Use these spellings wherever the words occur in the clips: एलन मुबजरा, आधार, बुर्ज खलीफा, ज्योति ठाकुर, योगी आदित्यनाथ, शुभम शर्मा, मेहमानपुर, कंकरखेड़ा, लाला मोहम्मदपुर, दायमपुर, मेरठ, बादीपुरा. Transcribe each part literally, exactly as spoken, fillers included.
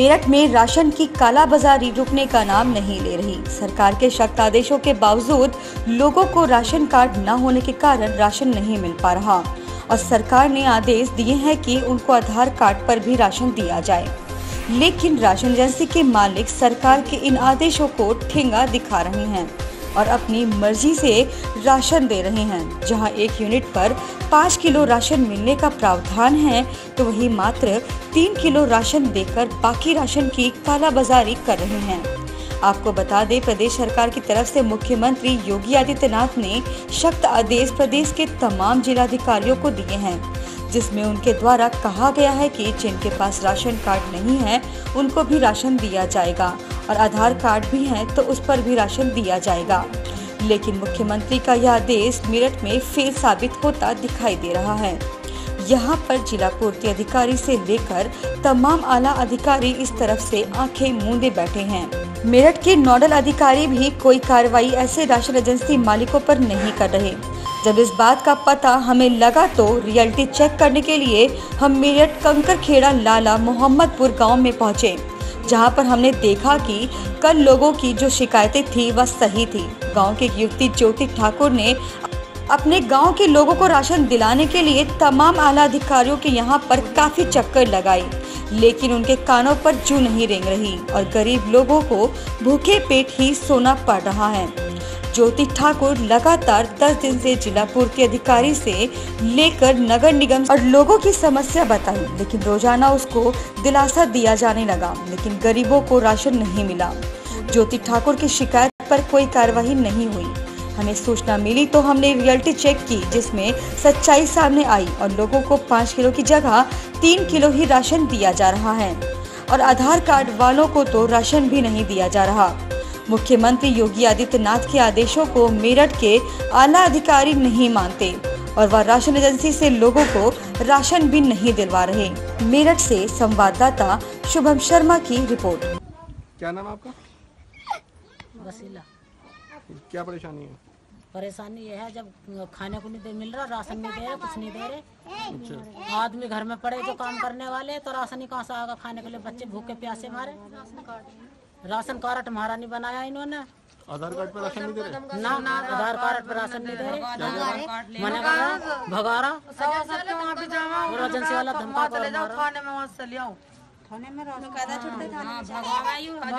मेरठ में राशन की कालाबाजारी रुकने का नाम नहीं ले रही। सरकार के सख्त आदेशों के बावजूद लोगों को राशन कार्ड न होने के कारण राशन नहीं मिल पा रहा और सरकार ने आदेश दिए हैं कि उनको आधार कार्ड पर भी राशन दिया जाए, लेकिन राशन एजेंसी के मालिक सरकार के इन आदेशों को ठेंगा दिखा रहे हैं और अपनी मर्जी से राशन दे रहे हैं। जहां एक यूनिट पर पाँच किलो राशन मिलने का प्रावधान है, तो वहीं मात्र तीन किलो राशन देकर बाकी राशन की कालाबाजारी कर रहे हैं। आपको बता दें, प्रदेश सरकार की तरफ से मुख्यमंत्री योगी आदित्यनाथ ने सख्त आदेश प्रदेश के तमाम जिलाधिकारियों को दिए हैं, जिसमें उनके द्वारा कहा गया है कि जिनके पास राशन कार्ड नहीं है उनको भी राशन दिया जाएगा और आधार कार्ड भी है तो उस पर भी राशन दिया जाएगा। लेकिन मुख्यमंत्री का यह आदेश मेरठ में फेल साबित होता दिखाई दे रहा है। यहाँ पर जिला पूर्ति अधिकारी से लेकर तमाम आला अधिकारी इस तरफ से आंखें मूंदे बैठे हैं। मेरठ के नोडल अधिकारी भी कोई कार्रवाई ऐसे राशन एजेंसी मालिकों पर नहीं कर रहे। जब इस बात का पता हमें लगा तो रियलिटी चेक करने के लिए हम मेरठ कंकरखेड़ा लाला मोहम्मदपुर गांव में पहुंचे, जहां पर हमने देखा कि कल लोगों की जो शिकायतें थी वह सही थी। गांव की युवती ज्योति ठाकुर ने अपने गांव के लोगों को राशन दिलाने के लिए तमाम आला अधिकारियों के यहां पर काफ़ी चक्कर लगाए, लेकिन उनके कानों पर जू नहीं रेंग रही और गरीब लोगों को भूखे पेट ही सोना पड़ रहा है। ज्योति ठाकुर लगातार दस दिन से जिला पूर्ति अधिकारी से लेकर नगर निगम और लोगों की समस्या बताई, लेकिन रोजाना उसको दिलासा दिया जाने लगा, लेकिन गरीबों को राशन नहीं मिला। ज्योति ठाकुर की शिकायत पर कोई कार्रवाई नहीं हुई। हमें सूचना मिली तो हमने रियलिटी चेक की, जिसमें सच्चाई सामने आई और लोगों को पाँच किलो की जगह तीन किलो ही राशन दिया जा रहा है और आधार कार्ड वालों को तो राशन भी नहीं दिया जा रहा। मुख्यमंत्री योगी आदित्यनाथ के आदेशों को मेरठ के आला अधिकारी नहीं मानते और वह राशन एजेंसी से लोगों को राशन भी नहीं दिलवा रहे। मेरठ से संवाददाता शुभम शर्मा की रिपोर्ट। क्या नाम आपका? वसीला। क्या परेशानी है? परेशानी ये है, जब खाने को नहीं मिल रहा, राशन नहीं दे रहे, कुछ नहीं दे रहे। आदमी घर में पड़े जो काम करने वाले, तो राशन ही कहाँ से आएगा खाने के लिए? बच्चे भूखे प्यासे मारे। राशन कार्ड हमारा नहीं बनाया इन्होंने। आधार कार्ड पर राशन नहीं दे रहे ना, आधार कार्ड पर राशन नहीं दे रहे। मना करा, भगारा, एजेंसी वाला धमका कर थाने में राशन कायदा छुट्टे था। हां भगावायो भगावायो भगादार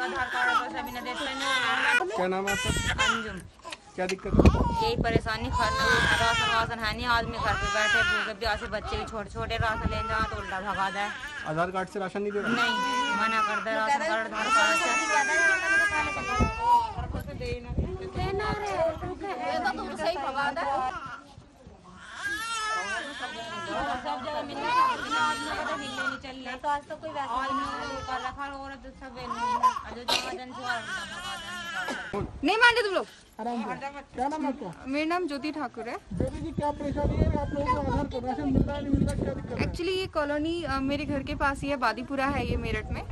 आधार कार्ड पर सभी ने देते हैं। क्या नाम है आपका? अंजुम। क्या दिक्कत है? यही परेशानी, खाना राशन वासन है नहीं, आदमी घर पे बैठे भूखे प्यासे, बच्चे भी छोटे छोटे, राशन ले जाओ तो उल्टा भगा दे। आधार कार्ड से राशन नहीं दे रहा, नहीं मना कर दे। राशन कार्ड आधार कार्ड से और कुछ दे ना दे ना रे, ये तो तुम सही भगा दे। सब जगह मिल तो आज तो कोई वैसा नहीं मानते तुम लोग। क्या नाम आपका? मेरा नाम ज्योति ठाकुर है। ज्योति जी, क्या परेशानी है आप लोगों को? राशन मिलता है नहीं मिलता, क्या दिक्कत है? एक्चुअली ये कॉलोनी मेरे घर के पास ही है, बादीपुरा है ये मेरठ में।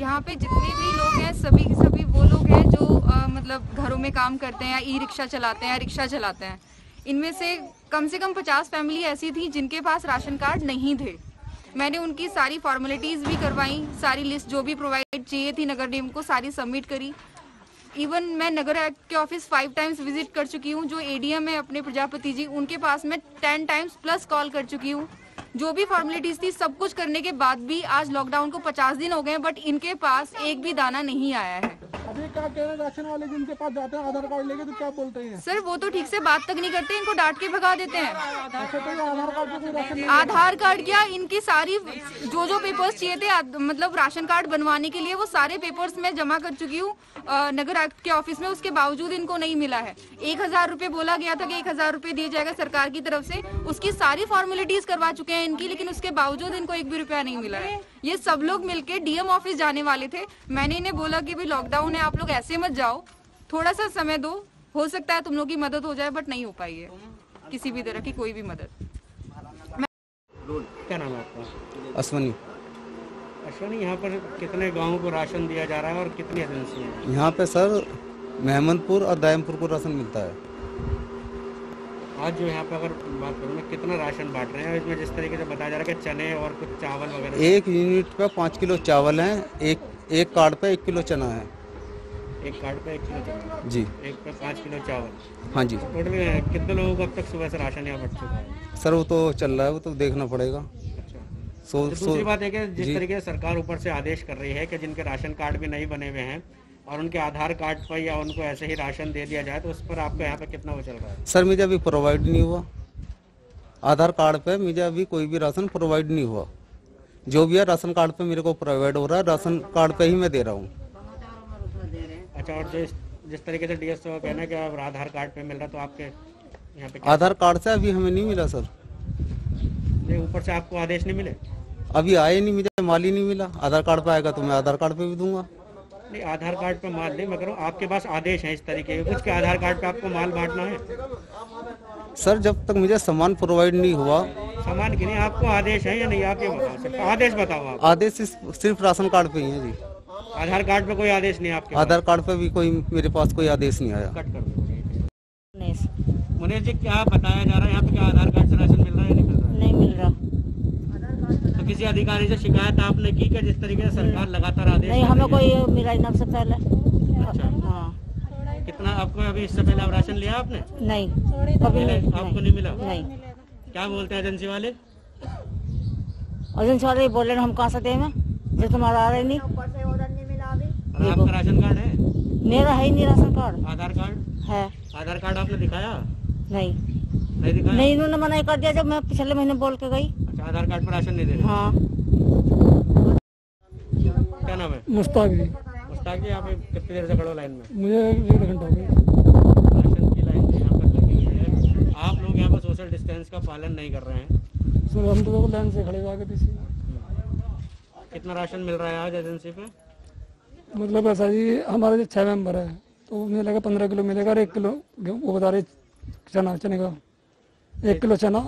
यहाँ पे जितने भी लोग हैं सभी सभी वो लोग हैं जो आ, मतलब घरों में काम करते हैं, ई रिक्शा चलाते हैं, रिक्शा चलाते हैं। इनमें से कम से कम पचास फैमिली ऐसी थी जिनके पास राशन कार्ड नहीं थे। मैंने उनकी सारी फॉर्मेलिटीज़ भी करवाई, सारी लिस्ट जो भी प्रोवाइड चाहिए थी नगर निगम को सारी सबमिट करी। इवन मैं नगर आयुक्त के ऑफिस फाइव टाइम्स विजिट कर चुकी हूँ। जो एडीएम है अपने प्रजापति जी, उनके पास मैं टेन टाइम्स प्लस कॉल कर चुकी हूँ। जो भी फॉर्मेलिटीज़ थी सब कुछ करने के बाद भी आज लॉकडाउन को पचास दिन हो गए हैं, बट इनके पास एक भी दाना नहीं आया है। अभी क्या कह रहे राशन वाले जिनके पास जाते हैं आधार कार्ड लेके, तो क्या बोलते हैं सर? वो तो ठीक से बात तक नहीं करते, इनको डांट के भगा देते हैं। आधार कार्ड क्या, इनकी सारी जो जो पेपर्स चाहिए थे मतलब राशन कार्ड बनवाने के लिए, वो सारे पेपर्स मैं जमा कर चुकी हूँ नगर आयुक्त के ऑफिस में, उसके बावजूद इनको नहीं मिला है। एक हजार रूपए बोला गया था कि एक हजार रूपए दिया जाएगा सरकार की तरफ से, उसकी सारी फॉर्मेलिटीज करवा चुके हैं इनकी, लेकिन उसके बावजूद इनको एक भी रुपया नहीं मिला है। ये सब लोग मिलके डीएम ऑफिस जाने वाले थे। मैंने इन्हें बोला कि भाई लॉकडाउन है, आप लोग ऐसे मत जाओ, थोड़ा सा समय दो, हो सकता है तुम लोग की मदद हो जाए, बट नहीं हो पाई है किसी भी तरह की कोई भी मदद। क्या नाम है आपका? अश्वनी। अश्वनी, यहाँ पर कितने गाँव को राशन दिया जा रहा है और कितनी एजेंसी है यहाँ पे? सर, मेहमानपुर और दायमपुर को राशन मिलता है। आज जो यहाँ पर अगर बात करूँ मैं, कितना राशन बांट रहे हैं इसमें? जिस तरीके से बताया जा रहा है कि चने और कुछ चावल वगैरह। एक यूनिट पर पाँच किलो चावल है, एक एक कार्ड पे एक किलो चना है। एक कार्ड पे एक किलो चना जी, एक पे पाँच किलो चावल। हाँ जी। टोटल कितने लोगों को अब तक सुबह से राशन यहाँ बट चुका है? सर वो तो चल रहा है, वो तो देखना पड़ेगा। So, तो दूसरी so, बात है कि जिस तरीके से सरकार ऊपर से आदेश कर रही है कि जिनके राशन कार्ड भी नहीं बने हुए हैं और उनके आधार कार्ड पर या उनको ऐसे ही राशन दे दिया जाए, तो उस पर आपको यहाँ पे कितना वो चल रहा है? सर मुझे अभी प्रोवाइड नहीं हुआ, आधार कार्ड पे मुझे अभी कोई भी राशन प्रोवाइड नहीं हुआ। जो भी है राशन कार्ड पे मेरे को प्रोवाइड हो रहा है, राशन कार्ड पे ही मैं दे रहा हूँ। अच्छा, और जिस जिस तरीके से डी एस ओ कहना है कि अब आधार कार्ड पे मिल रहा, तो आपके यहाँ पे आधार कार्ड से अभी हमें नहीं मिला सर। ऊपर से आपको आदेश नहीं मिले? अभी आए नहीं, मुझे माल ही नहीं मिला। आधार कार्ड पे आएगा तो मैं आधार कार्ड पे भी दूंगा। नहीं, आधार कार्ड पे माल नहीं, मगर आपके पास आदेश है इस तरीके के कुछ के आधार कार्ड पे आपको माल बांटना है? सर जब तक मुझे सामान प्रोवाइड नहीं हुआ। सामान के लिए आपको आदेश है या नहीं? आप ये बताओ, आदेश बताओ आप। आदेश सिर्फ राशन कार्ड पे ही है जी, आधार कार्ड पे कोई आदेश नहीं है आपके? आधार कार्ड पे भी कोई मेरे पास कोई आदेश नहीं आया। कट कर दो मुनीष जी। क्या बताया जा रहा है यहाँ पे, क्या आधार कार्ड से राशन मिल रहा है? नहीं मिल रहा। तो किसी अधिकारी से शिकायत आपने की क्या, जिस तरीके से सरकार लगातार आदेश? नहीं, हमें कोई मिला ही नहीं सबसे पहले। अच्छा हाँ। कितना आपको अभी इससे पहले आप राशन लिया आपने? नहीं, कभी नहीं, नहीं आपको नहीं मिला? नहीं। क्या बोलते हैं एजेंसी वाले? एजेंसी वाले बोल रहे हम कहाँ से देंगे जब तुम्हारा आ रहा नहीं। आपका राशन कार्ड है? मेरा है ही नहीं राशन कार्ड। आधार कार्ड है? आधार कार्ड आपने दिखाया? नहीं नहीं, इन्होंने मना कर दिया जब मैं पिछले महीने बोल के गई। अच्छा, आधार कार्ड पर राशन नहीं दे रहे? हाँ। क्या नाम है? मुस्ताक जी। मुस्ताक जी, आप कितनी देर से खड़े हो लाइन में? मुझे डेढ़ घंटा हो गया राशन की लाइन में यहाँ पर लगी हुई है। आप लोग यहाँ पर सोशल डिस्टेंस का पालन नहीं कर रहे हैं सर। हम लोग लाइन से खड़े हुए पीछे। कितना राशन मिल रहा है आज एजेंसी पे? मतलब ऐसा जी, हमारे जो छः मेम्बर है तो उन्हें लगा पंद्रह किलो मिलेगा और एक किलो वो बता रहे चना, चने का एक किलो चना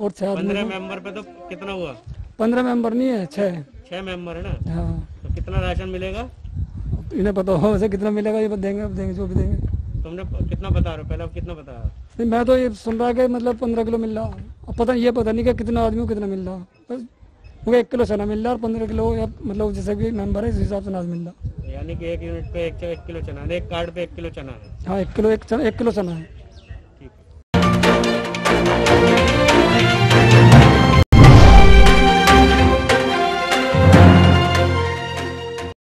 और छह। पंद्रह मेंबर पे तो कितना हुआ? पंद्रह मेंबर नहीं है, छह छह मेंबर है ना। हाँ। तो कितना राशन मिलेगा इन्हें पता हो? वैसे कितना मिलेगा ये देंगे, अब देंगे जो भी देंगे। तुमने कितना बता रहे हो पहले, अब कितना बताया? नहीं, मैं तो ये सुन रहा कि मतलब पंद्रह किलो मिल रहा, अब पता ये पता नहीं कि कितना आदमी को कितना मिल रहा। बस मुझे एक किलो चना मिल रहा और पंद्रह किलो या मतलब जैसे भी मेंबर है इस हिसाब से अनाज मिल रहा। यानी कि एक यूनिट पे एक किलो चना, एक कार्ड पे एक किलो चना है। हाँ, एक किलो एक किलो चना है।